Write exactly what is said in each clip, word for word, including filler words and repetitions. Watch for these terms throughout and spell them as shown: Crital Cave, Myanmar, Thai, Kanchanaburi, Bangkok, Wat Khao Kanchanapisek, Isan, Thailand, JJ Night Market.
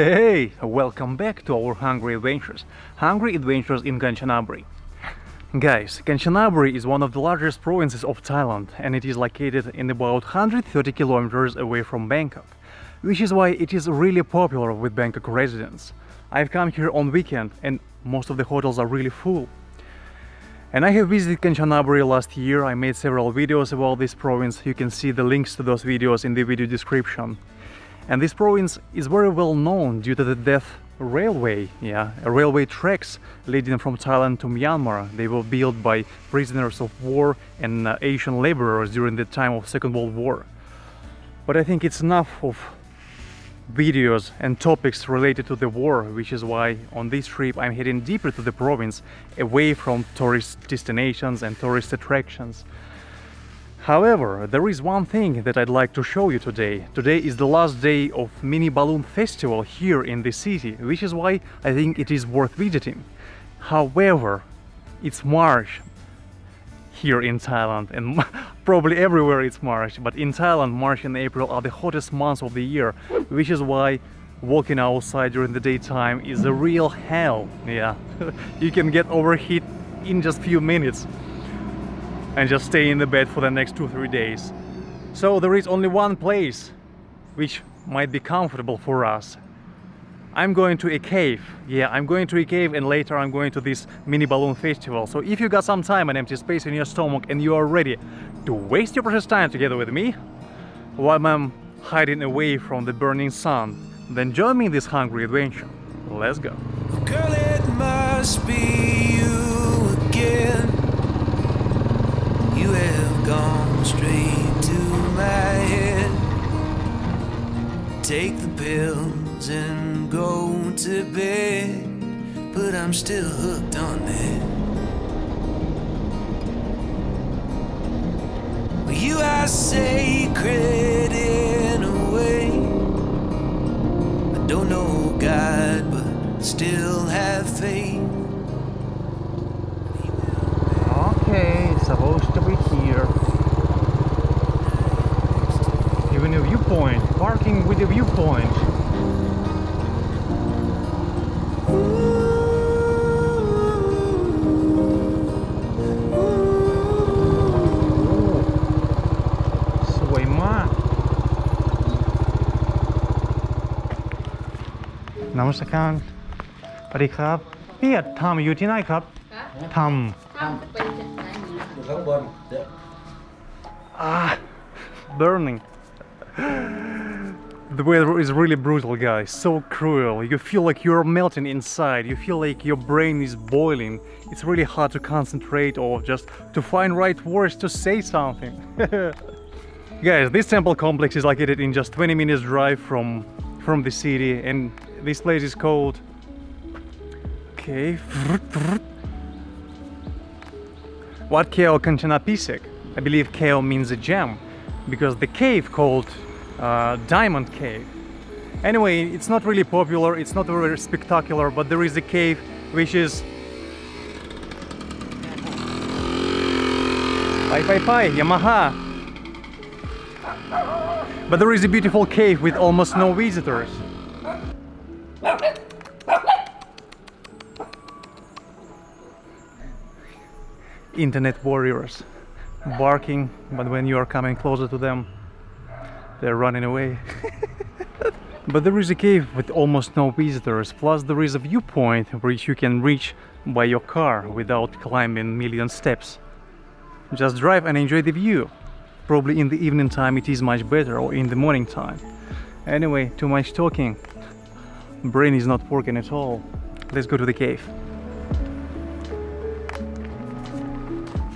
Hey, welcome back to our Hungry Adventures. Hungry Adventures in Kanchanaburi. Guys, Kanchanaburi is one of the largest provinces of Thailand, and it is located in about one hundred thirty kilometers away from Bangkok, which is why it is really popular with Bangkok residents. I've come here on weekend, and most of the hotels are really full. And I have visited Kanchanaburi last year. I made several videos about this province. You can see the links to those videos in the video description. And this province is very well known due to the death railway, yeah, railway tracks leading from Thailand to Myanmar. They were built by prisoners of war and uh, Asian laborers during the time of Second World War. But I think it's enough of videos and topics related to the war, which is why on this trip I'm heading deeper to the province, away from tourist destinations and tourist attractions. However, there is one thing that I'd like to show you today. Today is the last day of Mini Balloon Festival here in the city, which is why I think it is worth visiting. However, it's March here in Thailand, and probably everywhere it's March, but in Thailand, March and April are the hottest months of the year, which is why walking outside during the daytime is a real hell. Yeah, you can get overheat in just few minutes and just stay in the bed for the next two three days. So there is only one place which might be comfortable for us. I'm going to a cave. Yeah, I'm going to a cave, and later I'm going to this mini balloon festival. So if you got some time and empty space in your stomach and you are ready to waste your precious time together with me while I'm hiding away from the burning sun, then join me in this hungry adventure. Let's go. Girl, it must be you again. You have gone straight to my head. Take the pills and go to bed, but I'm still hooked on it. You are sacred in a way. I don't know God, but still have faith. Okay, it's supposed to be here. Even a viewpoint, parking with a viewpoint. Soy ma. Namaskaran. Padi krab. Piet Tham, you tonight krab? Tham. Ah, burning. The weather is really brutal, guys, so cruel. You feel like you're melting inside, you feel like your brain is boiling. It's really hard to concentrate or just to find right words to say something. Guys, this temple complex is located in just twenty minutes drive from, from the city, and this place is called... Okay. Wat Khao Kanchanapisek. I believe Khao means a gem, because the cave called uh, Diamond Cave. Anyway, it's not really popular, it's not very spectacular, but there is a cave which is... Pai Pai Pai, Yamaha! But there is a beautiful cave with almost no visitors. Internet warriors barking, but when you are coming closer to them, they're running away. But there is a cave with almost no visitors, plus there is a viewpoint which you can reach by your car without climbing million steps. Just drive and enjoy the view. Probably in the evening time it is much better, or in the morning time. Anyway, too much talking. Brain is not working at all. Let's go to the cave.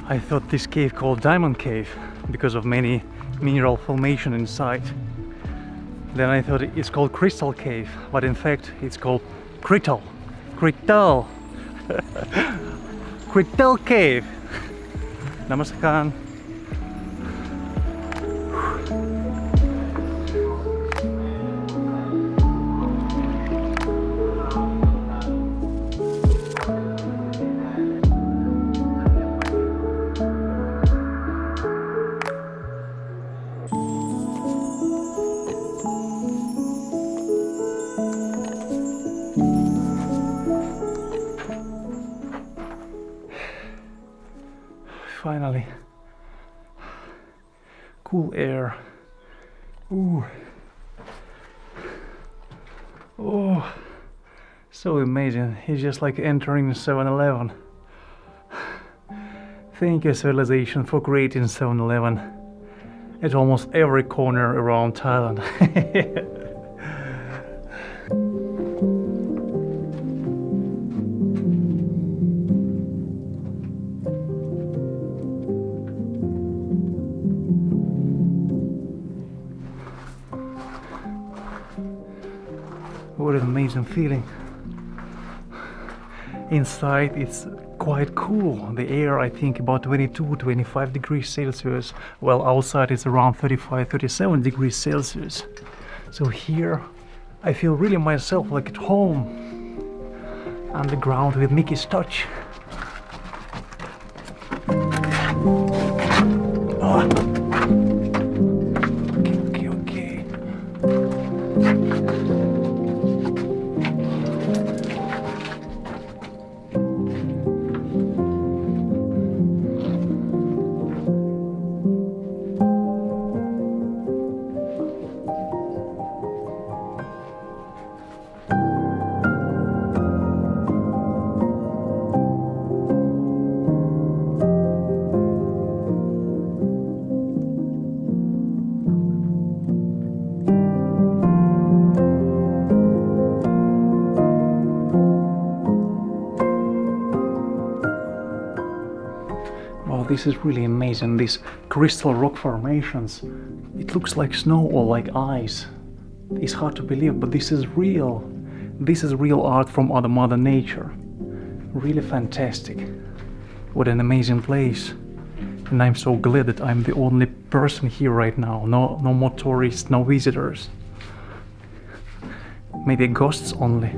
I thought this cave called Diamond Cave because of many mineral formation inside. Then I thought it's called Crystal Cave, but in fact it's called Crital. Crital! Crital Cave! Namaskaran! finally. Cool air. Ooh. Oh, so amazing. It's just like entering seven eleven. Thank you, civilization, for creating seven eleven at almost every corner around Thailand. What an amazing feeling. Inside it's quite cool. The air, I think, about twenty-two twenty-five degrees Celsius, while outside it's around thirty-five thirty-seven degrees Celsius. So here I feel really myself like at home, underground with Mickey's touch. Oh. This is really amazing, these crystal rock formations. It looks like snow or like ice. It's hard to believe, but this is real. This is real art from other Mother Nature. Really fantastic. What an amazing place. And I'm so glad that I'm the only person here right now. No, no more tourists, no visitors. Maybe ghosts only.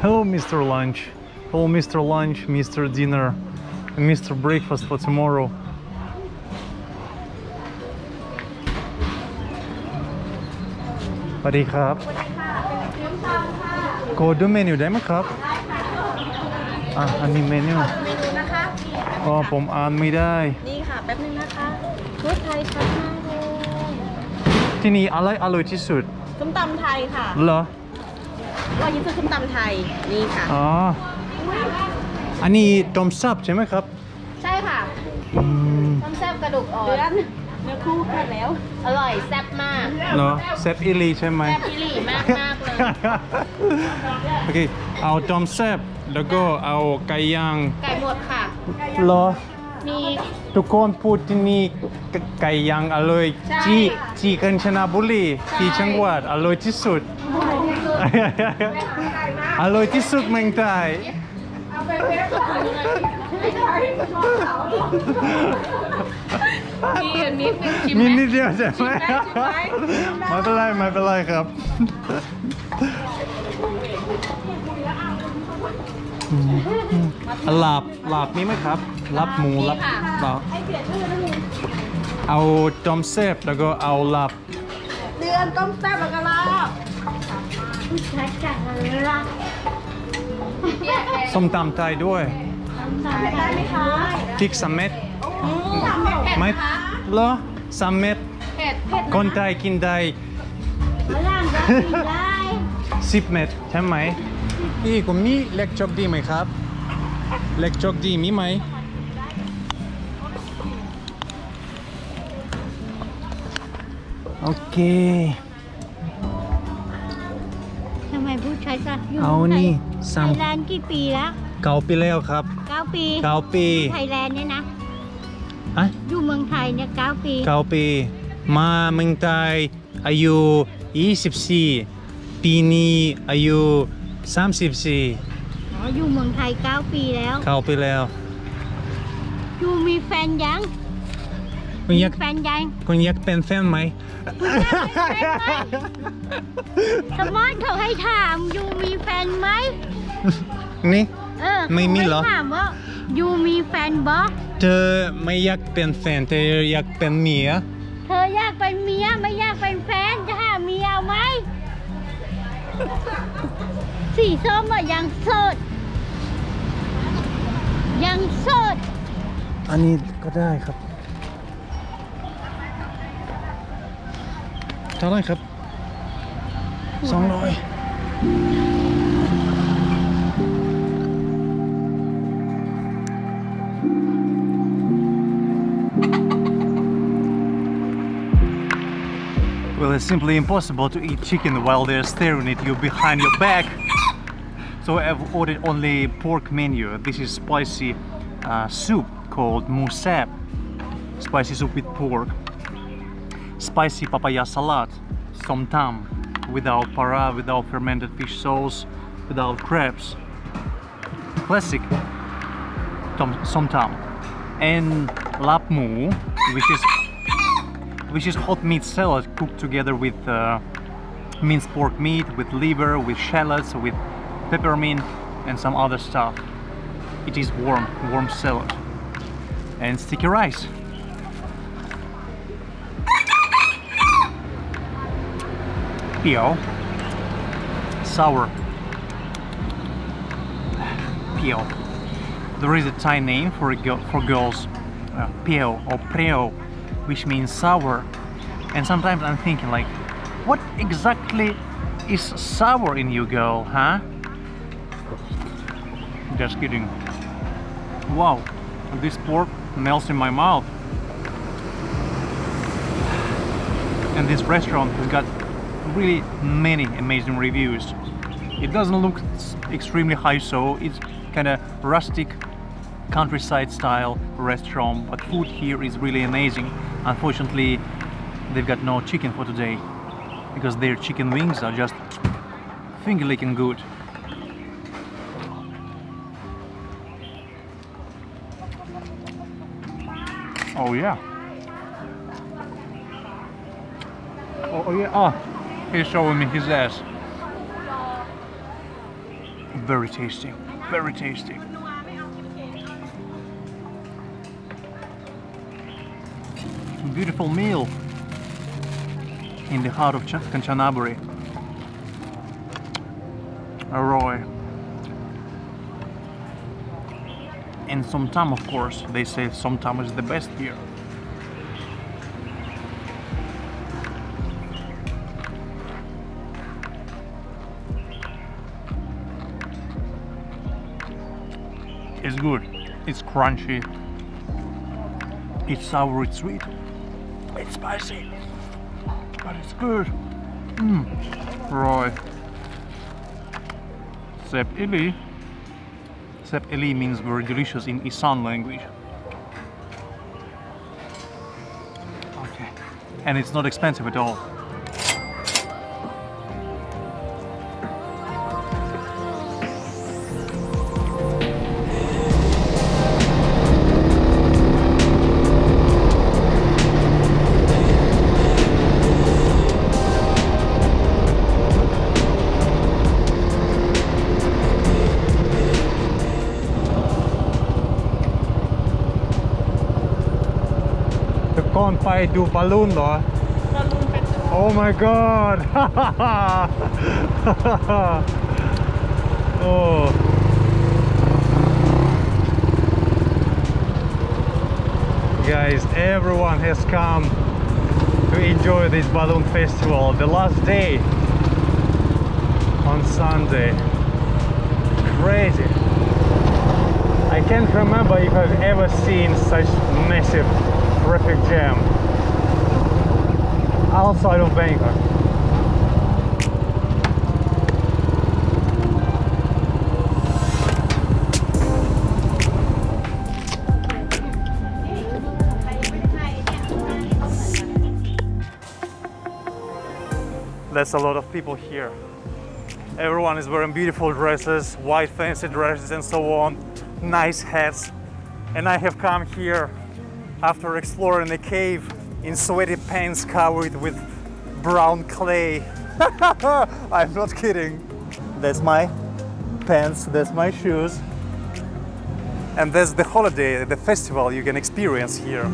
Hello Mister Lunch, hello Mister Lunch, Mister Dinner, and Mister Breakfast for tomorrow. Hello. Go to the menu, do you have a menu? Oh, I can't read it. This is Thai. อร่อยที่สุดส้มตำไทยนี่ค่ะ อ๋อ อันนี้ต้มแซ่บใช่ไหมครับ ใช่ค่ะ ต้มแซ่บกระดูกอ่อน เนื้อคู่กันแล้ว อร่อยแซ่บมาก เนอะ แซ่บอีหลีใช่ไหม แซ่บอีหลีมากๆเลย โอเค เอาต้มแซ่บ แล้วก็เอาไก่ย่าง ไก่หมดค่ะ เหรอ มี ทุกคนพูดที่นี่ไก่ย่างอร่อยที่ ที่กัญชนบุรี ที่จังหวัดอร่อยที่สุด อร่อยที่สุดเมืองไทย มีนิดเดียวใช่ไหมไม่เป็นไรไม่เป็นไรครับ หลับหลับมีไหมครับหลับหมูหลับ เอาต้มแซ่บแล้วก็เอาหลับ เดือนต้มแซ่บแล้วก็หลับ ส้มตำไทยด้วยส้มตำไทยได้ไหมคะทิกสเม็ดคนไทยกินได้สิบเม็ดใช่ไหมอีกมีเล็กจอกดีไหมครับเล็กจอกดีมีไหมโอเค เอานี่สามไทยแลนด์กี่ปีแล้วเก้าปีเก้าปีไทยแลนด์เนี่ยนะอยู่เมืองไทยเนี่ยเก้าปีเก้าปีมาเมืองไทยอายุยี่สิบสี่ปีนี้อายุสามสิบสี่ อ๋ออยู่เมืองไทยเก้าปีแล้วเก้าปีแล้วอยู่มีแฟนยังคุณอยากเป็นยังคุณอยากเป็นแฟนไหมสมอนเขาให้ถามยูมีแฟนไหมนี่ไม่มีหรอถามว่ายูมีแฟนบอเธอไม่อยากเป็นแฟนเธออยากเป็นเมียเธออยากเป็นเมียไม่อยากเป็นแฟนจะหาเมียไหมสีส้มอะยังโสดยังโสดอันนี้ก็ได้ครับเท่าไรครับสองร้อยWell, it's simply impossible to eat chicken while they're staring at you behind your back. So I've ordered only pork menu. This is spicy uh, soup called musab. Spicy soup with pork. Spicy papaya salad, som tam, without para, without fermented fish sauce, without crabs. Classic som tam. And lap mu, which is which is hot meat salad cooked together with uh, minced pork meat, with liver, with shallots, with peppermint and some other stuff. It is warm, warm salad. And sticky rice. Pio, sour Pio. There is a Thai name for a girl, for girls, uh, Pio or Preo, which means sour. And sometimes I'm thinking, like, what exactly is sour in you, girl, huh? Just kidding. Wow, this pork melts in my mouth. And this restaurant has got really many amazing reviews. It doesn't look extremely high, so it's kind of rustic countryside style restaurant, but food here is really amazing. Unfortunately, they've got no chicken for today because their chicken wings are just finger-licking good. Oh yeah. Oh, oh yeah. Ah. He's showing me his ass. Very tasty, very tasty. Beautiful meal in the heart of Kanchanaburi. Arroy. And som tam, of course. They say som tam is the best here. It's good, it's crunchy, it's sour, it's sweet, it's spicy, but it's good. Mmm, Roy. Sep Eli. Sep Eli means very delicious in Isan language. Okay, and it's not expensive at all. I do balloon, though. Balloon festival. Oh my god! Oh. Guys, everyone has come to enjoy this balloon festival. The last day on Sunday. Crazy. I can't remember if I've ever seen such massive traffic jam outside of Bangkok. That's a lot of people here. Everyone is wearing beautiful dresses, white fancy dresses and so on, nice hats. And I have come here after exploring a cave in sweaty pants covered with brown clay. I'm not kidding. That's my pants, that's my shoes. And that's the holiday, the festival you can experience here.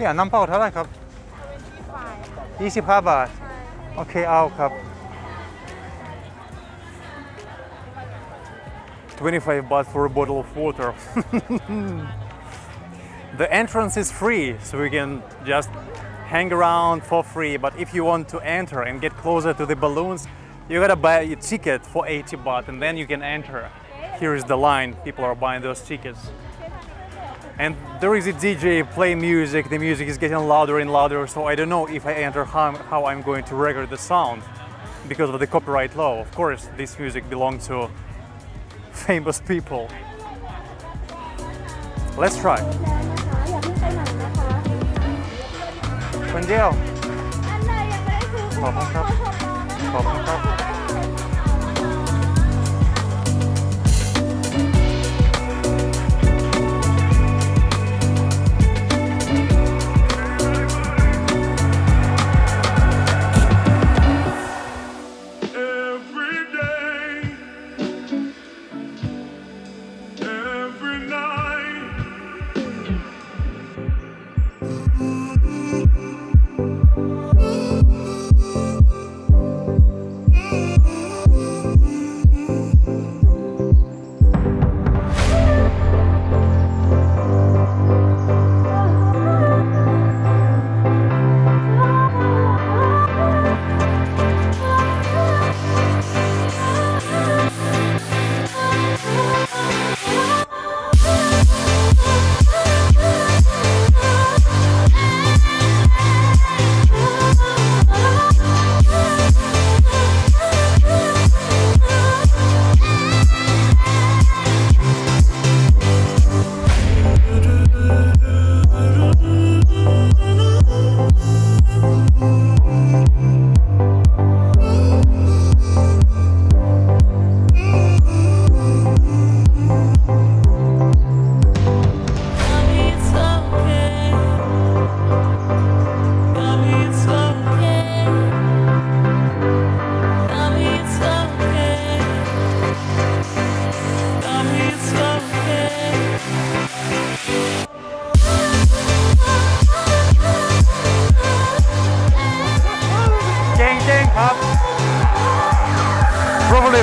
Yeah, number how much? twenty-five baht. Okay, out. twenty-five baht for a bottle of water. The entrance is free, so we can just hang around for free. But if you want to enter and get closer to the balloons, you gotta buy a ticket for eighty baht, and then you can enter. Here is the line. People are buying those tickets. And there is a D J playing music, the music is getting louder and louder, so I don't know if I enter how, how I'm going to record the sound because of the copyright law. Of course, this music belongs to famous people. Let's try.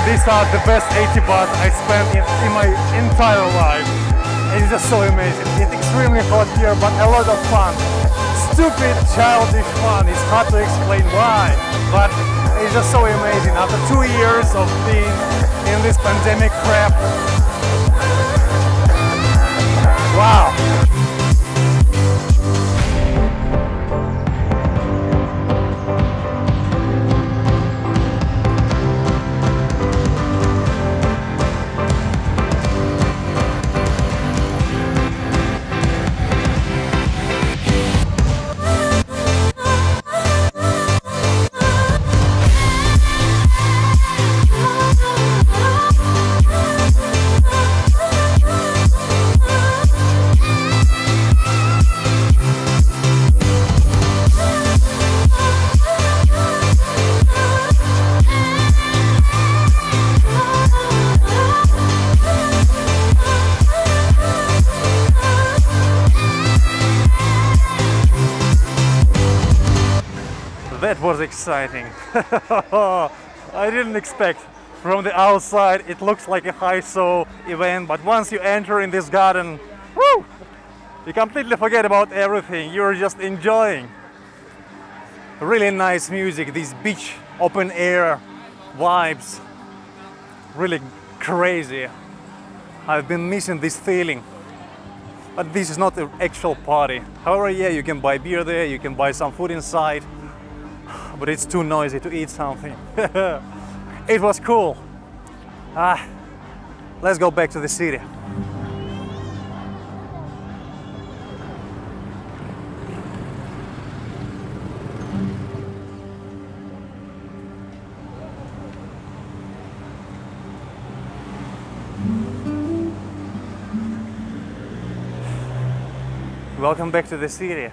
These are the best eighty baht I spent in, in my entire life. It's just so amazing. It's extremely hot here, but a lot of fun. Stupid, childish fun. It's hard to explain why, but it's just so amazing. After two years of being in this pandemic crap. Wow. was exciting. I didn't expect. From the outside it looks like a high-so event, but once you enter in this garden, woo, you completely forget about everything. You're just enjoying. Really nice music, these beach open air vibes. Really crazy. I've been missing this feeling. But this is not an actual party. However, yeah, you can buy beer there, you can buy some food inside, but it's too noisy to eat something. It was cool. Ah, let's go back to the city. Welcome back to the city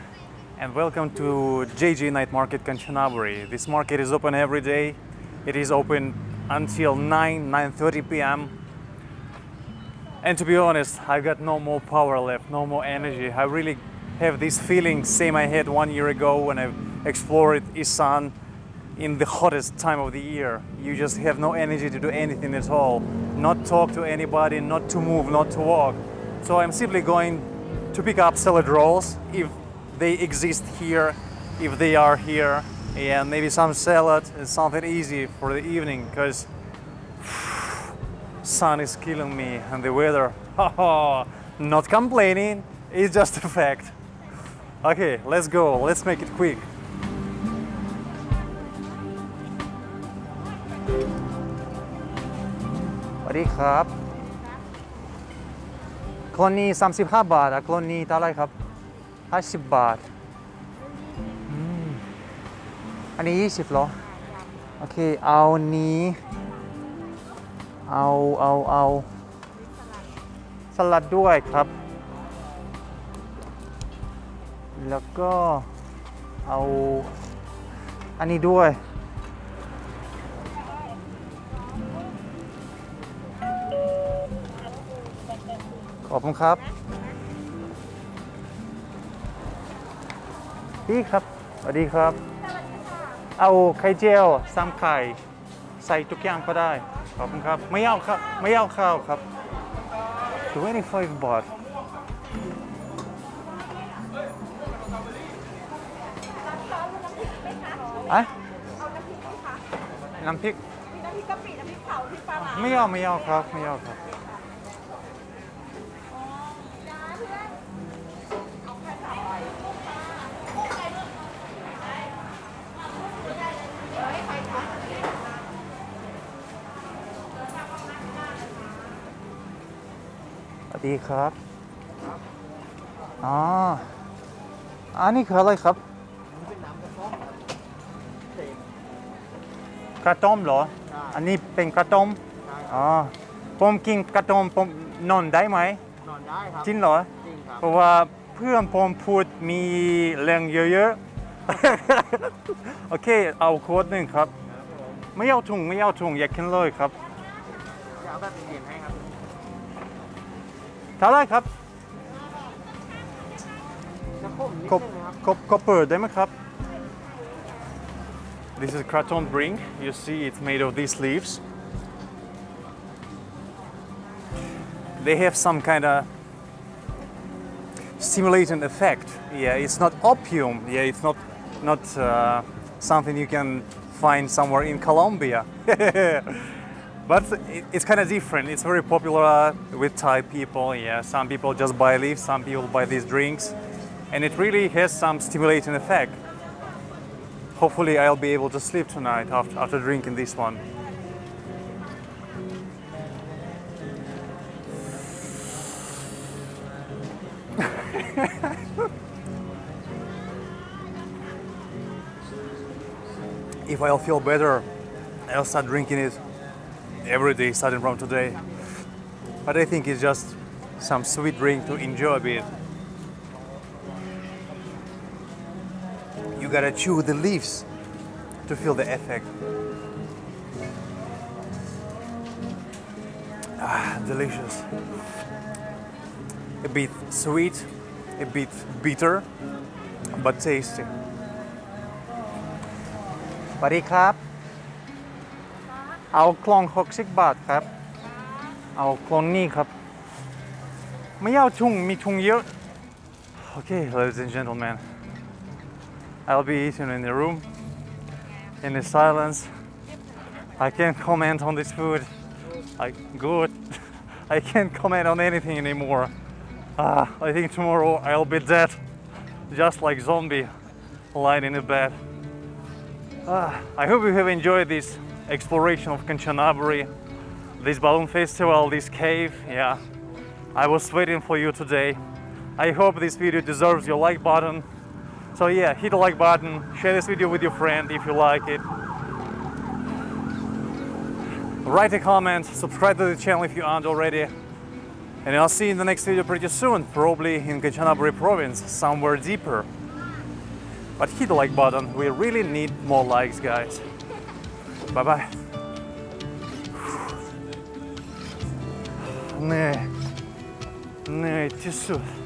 and welcome to J J Night Market Kanchanaburi. This market is open every day. It is open until nine, nine thirty p m And to be honest, I've got no more power left, no more energy. I really have this feeling same I had one year ago when I explored Isan in the hottest time of the year. You just have no energy to do anything at all. Not talk to anybody, not to move, not to walk. So I'm simply going to pick up salad rolls if they exist here, if they are here. And maybe some salad and something easy for the evening, because sun is killing me and the weather. Oh, not complaining, it's just a fact. Okay, let's go, let's make it quick. Sorry, sir. Clone is thirty-five baht. Clone is how much? eighty baht.อันนี้ยี่สิบเหรอโอเคเอานี้เอา เอาเอาเอาสลัดด้วยครับแล้วก็เอาอันนี้ด้วยขอบคุณครับพี่ครับสวัสดีครับ เอาไข่เจียวซ้ำไข่ใส่ทุกอย่างก็ได้ขอบคุณครับไม่เอาครับไม่เอาข้าวครับ twenty-five baht อะน้ำพริกน้ำพริกกะปิน้ำพริกเผาพริกปลาไม่เอาไม่เอาครับไม่เอาครับ ดีครับอ๋ออันนี้คืออะไรครับกระต้มเหรออันนี้เป็นกระต้มอ๋อผมกินกระต้มผมนอนได้ไหมนอนได้ครับจริงเหรอเพราะว่าเพื่อนผมพูดมีแรงเยอะๆ โอเคเอาขวดหนึ่งครับไม่เอาถุงไม่เอาถุงอยากกินเลยครับ เท่าไรครับกบกบเปิดได้ไหมครับ This is kraton brink. You see, it's made of these leaves. They have some kind of stimulating effect. Yeah, it's not opium. Yeah, it's not not uh, something you can find somewhere in Colombia. But it's kind of different. It's very popular with Thai people. Yeah, some people just buy leaves, some people buy these drinks, and it really has some stimulating effect. Hopefully, I'll be able to sleep tonight after after drinking this one. If I'll feel better, I'll start drinking it every day starting from today, but I think it's just some sweet drink to enjoy a bit. You gotta chew the leaves to feel the effect. Ah, delicious. A bit sweet, a bit bitter, but tasty. สวัสดีครับเอาคลองหกสิบบาทครับเอาคลองนี้ครับไม่เอาถุงมีถุงเยอะ Okay, ladies and gentlemen, I'll be eating in the room in the silence. I can't comment on this food. I good. I can't comment on anything anymore. Ah, I think tomorrow I'll be dead, just like zombie, lying in the bed. Uh, I hope you have enjoyed this exploration of Kanchanaburi, this balloon festival, this cave. Yeah, I was waiting for you today. I hope this video deserves your like button. So yeah, hit the like button, share this video with your friend if you like it. Write a comment, subscribe to the channel if you aren't already. And I'll see you in the next video pretty soon, probably in Kanchanaburi province, somewhere deeper. But hit the like button, we really need more likes, guys. Bye bye. Nee. Nee, too soon.